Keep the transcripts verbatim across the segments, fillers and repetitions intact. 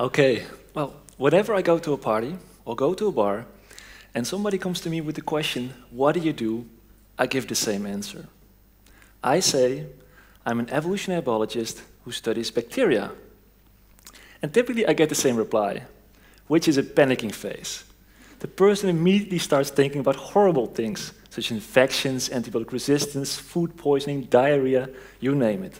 Okay, well, whenever I go to a party or go to a bar and somebody comes to me with the question, what do you do? I give the same answer. I say, I'm an evolutionary biologist who studies bacteria. And typically I get the same reply, which is a panicking phase. The person immediately starts thinking about horrible things, such as infections, antibiotic resistance, food poisoning, diarrhea, you name it.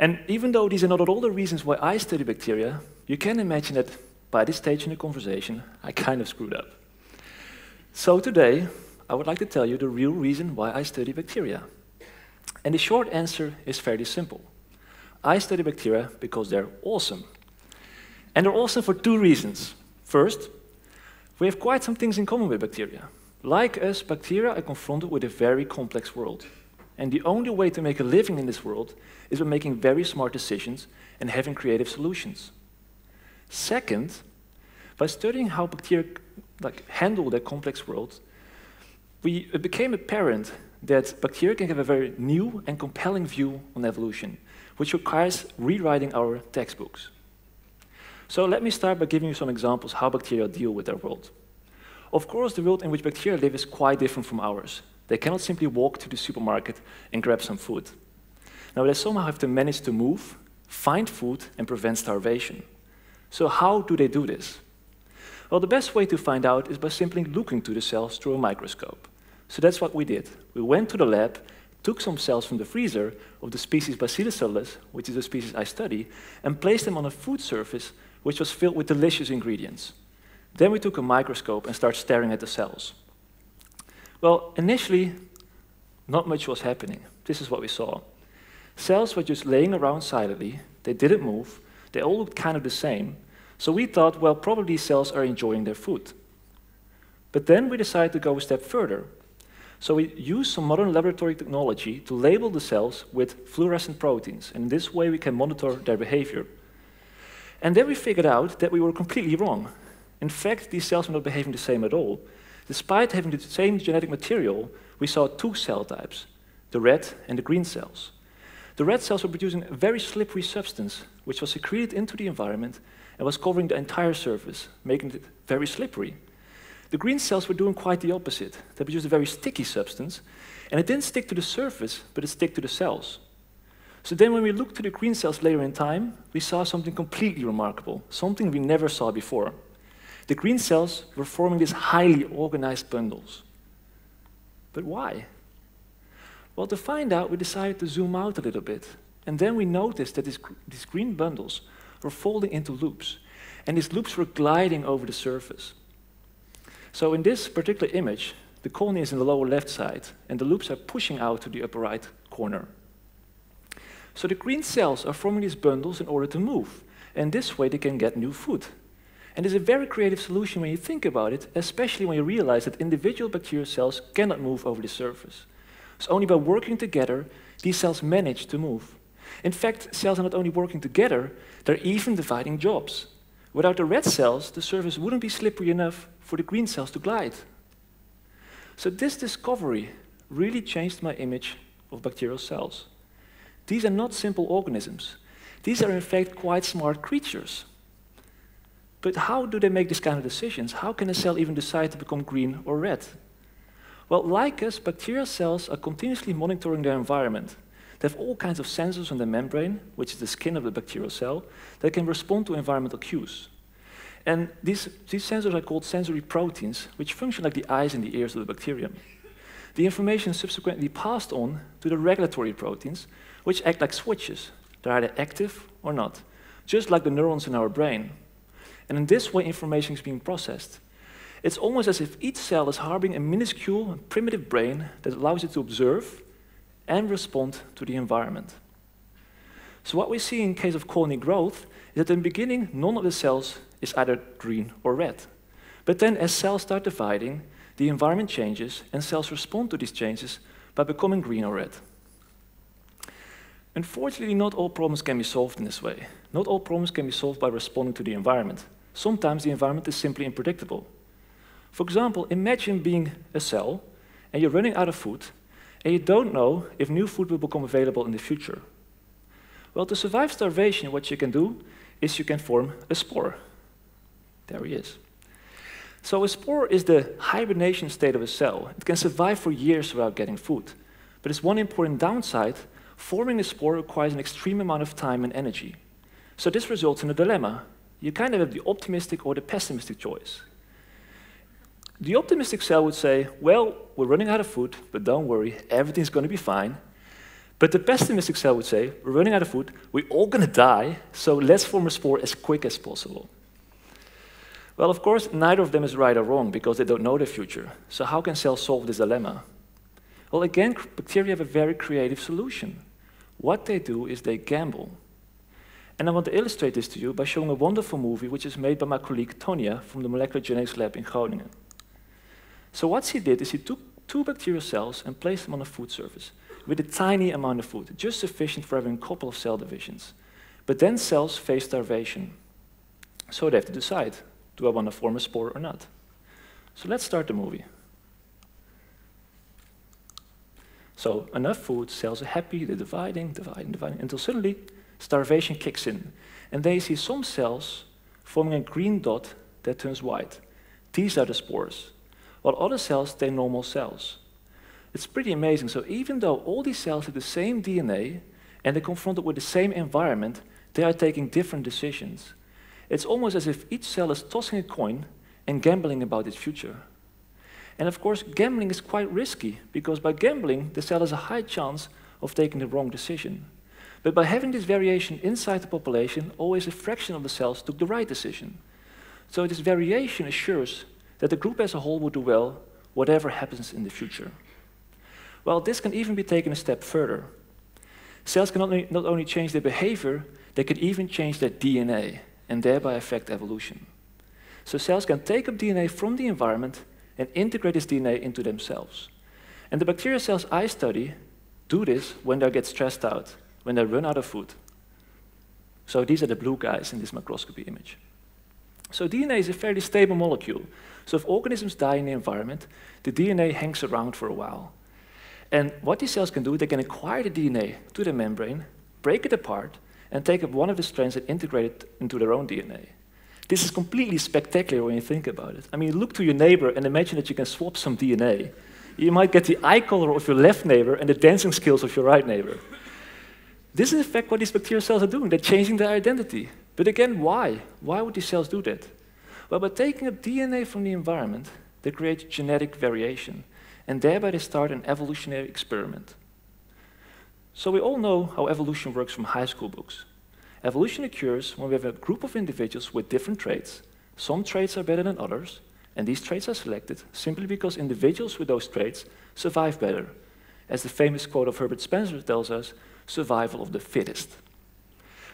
And even though these are not all the reasons why I study bacteria, you can imagine that by this stage in the conversation, I kind of screwed up. So today, I would like to tell you the real reason why I study bacteria. And the short answer is fairly simple. I study bacteria because they're awesome. And they're awesome for two reasons. First, we have quite some things in common with bacteria. Like us, bacteria are confronted with a very complex world. And the only way to make a living in this world is by making very smart decisions and having creative solutions. Second, by studying how bacteria like, handle their complex world, we, it became apparent that bacteria can have a very new and compelling view on evolution, which requires rewriting our textbooks. So let me start by giving you some examples how bacteria deal with their world. Of course, the world in which bacteria live is quite different from ours. They cannot simply walk to the supermarket and grab some food. Now, they somehow have to manage to move, find food, and prevent starvation. So how do they do this? Well, the best way to find out is by simply looking to the cells through a microscope. So that's what we did. We went to the lab, took some cells from the freezer of the species Bacillus subtilis, which is the species I study, and placed them on a food surface which was filled with delicious ingredients. Then we took a microscope and started staring at the cells. Well, initially, not much was happening. This is what we saw. Cells were just laying around silently. They didn't move. They all looked kind of the same. So we thought, well, probably cells are enjoying their food. But then we decided to go a step further. So we used some modern laboratory technology to label the cells with fluorescent proteins. And in this way, we can monitor their behavior. And then we figured out that we were completely wrong. In fact, these cells were not behaving the same at all. Despite having the same genetic material, we saw two cell types, the red and the green cells. The red cells were producing a very slippery substance, which was secreted into the environment and was covering the entire surface, making it very slippery. The green cells were doing quite the opposite. They produced a very sticky substance, and it didn't stick to the surface, but it stuck to the cells. So then when we looked to the green cells later in time, we saw something completely remarkable, something we never saw before. The green cells were forming these highly organized bundles. But why? Well, to find out, we decided to zoom out a little bit. And then we noticed that these, these green bundles were folding into loops. And these loops were gliding over the surface. So in this particular image, the colony is in the lower left side, and the loops are pushing out to the upper right corner. So the green cells are forming these bundles in order to move. And this way, they can get new food. And it's a very creative solution when you think about it, especially when you realize that individual bacterial cells cannot move over the surface. So only by working together, these cells manage to move. In fact, cells are not only working together, they're even dividing jobs. Without the red cells, the surface wouldn't be slippery enough for the green cells to glide. So this discovery really changed my image of bacterial cells. These are not simple organisms. These are in fact quite smart creatures. But how do they make this kind of decisions? How can a cell even decide to become green or red? Well, like us, bacterial cells are continuously monitoring their environment. They have all kinds of sensors on the membrane, which is the skin of the bacterial cell, that can respond to environmental cues. And these, these sensors are called sensory proteins, which function like the eyes and the ears of the bacterium. The information is subsequently passed on to the regulatory proteins, which act like switches. They're either active or not, just like the neurons in our brain. And in this way, information is being processed. It's almost as if each cell is harboring a minuscule and primitive brain that allows it to observe and respond to the environment. So what we see in case of colony growth is that in the beginning, none of the cells is either green or red. But then as cells start dividing, the environment changes, and cells respond to these changes by becoming green or red. Unfortunately, not all problems can be solved in this way. Not all problems can be solved by responding to the environment. Sometimes the environment is simply unpredictable. For example, imagine being a cell, and you're running out of food, and you don't know if new food will become available in the future. Well, to survive starvation, what you can do is you can form a spore. There he is. So a spore is the hibernation state of a cell. It can survive for years without getting food. But there's one important downside. Forming a spore requires an extreme amount of time and energy. So this results in a dilemma. You kind of have the optimistic or the pessimistic choice. The optimistic cell would say, well, we're running out of food, but don't worry, everything's going to be fine. But the pessimistic cell would say, we're running out of food, we're all going to die, so let's form a spore as quick as possible. Well, of course, neither of them is right or wrong, because they don't know the future. So how can cells solve this dilemma? Well, again, bacteria have a very creative solution. What they do is they gamble. And I want to illustrate this to you by showing a wonderful movie which is made by my colleague Tonya from the Molecular Genetics Lab in Groningen. So what she did is she took two bacterial cells and placed them on a food surface with a tiny amount of food, just sufficient for having a couple of cell divisions. But then cells face starvation. So they have to decide, do I want to form a spore or not? So let's start the movie. So enough food, cells are happy, they're dividing, dividing, dividing, until suddenly starvation kicks in. And they see some cells forming a green dot that turns white. These are the spores. While other cells, they're normal cells. It's pretty amazing. So even though all these cells have the same D N A and they're confronted with the same environment, they are taking different decisions. It's almost as if each cell is tossing a coin and gambling about its future. And of course, gambling is quite risky, because by gambling, the cell has a high chance of taking the wrong decision. But by having this variation inside the population, always a fraction of the cells took the right decision. So this variation assures that the group as a whole will do well, whatever happens in the future. Well, this can even be taken a step further. Cells can not only, not only change their behavior, they can even change their D N A, and thereby affect evolution. So cells can take up D N A from the environment and integrate this D N A into themselves. And the bacterial cells I study do this when they get stressed out, when they run out of food. So these are the blue guys in this microscopy image. So D N A is a fairly stable molecule. So if organisms die in the environment, the D N A hangs around for a while. And what these cells can do, they can acquire the D N A to the membrane, break it apart, and take up one of the strands and integrate it into their own D N A. This is completely spectacular when you think about it. I mean, look to your neighbor and imagine that you can swap some D N A. You might get the eye color of your left neighbor and the dancing skills of your right neighbor. This is in fact what these bacterial cells are doing. They're changing their identity. But again, why? Why would these cells do that? Well, by taking up D N A from the environment, they create genetic variation. And thereby they start an evolutionary experiment. So we all know how evolution works from high school books. Evolution occurs when we have a group of individuals with different traits. Some traits are better than others, and these traits are selected simply because individuals with those traits survive better. As the famous quote of Herbert Spencer tells us, survival of the fittest.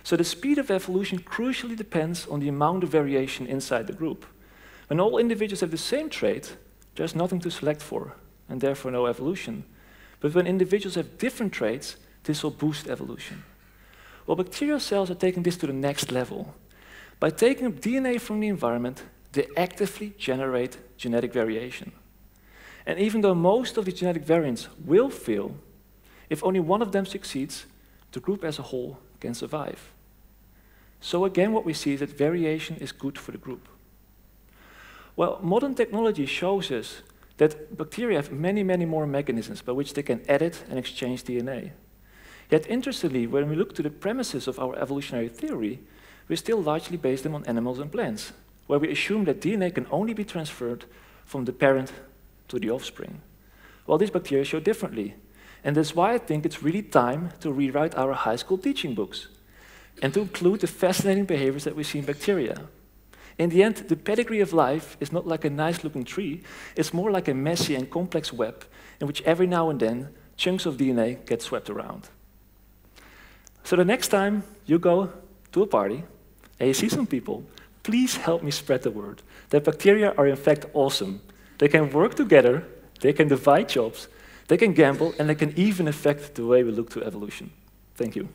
So the speed of evolution crucially depends on the amount of variation inside the group. When all individuals have the same trait, there's nothing to select for, and therefore no evolution. But when individuals have different traits, this will boost evolution. Well, bacterial cells are taking this to the next level. By taking up D N A from the environment, they actively generate genetic variation. And even though most of the genetic variants will fail, if only one of them succeeds, the group as a whole can survive. So again, what we see is that variation is good for the group. Well, modern technology shows us that bacteria have many, many more mechanisms by which they can edit and exchange D N A. Yet interestingly, when we look to the premises of our evolutionary theory, we still largely base them on animals and plants, where we assume that D N A can only be transferred from the parent to the offspring. Well, these bacteria show differently. And that's why I think it's really time to rewrite our high school teaching books and to include the fascinating behaviors that we see in bacteria. In the end, the pedigree of life is not like a nice-looking tree. It's more like a messy and complex web in which every now and then chunks of D N A get swept around. So the next time you go to a party and you see some people, please help me spread the word that bacteria are in fact awesome. They can work together, they can divide jobs, they can gamble, and they can even affect the way we look to evolution. Thank you.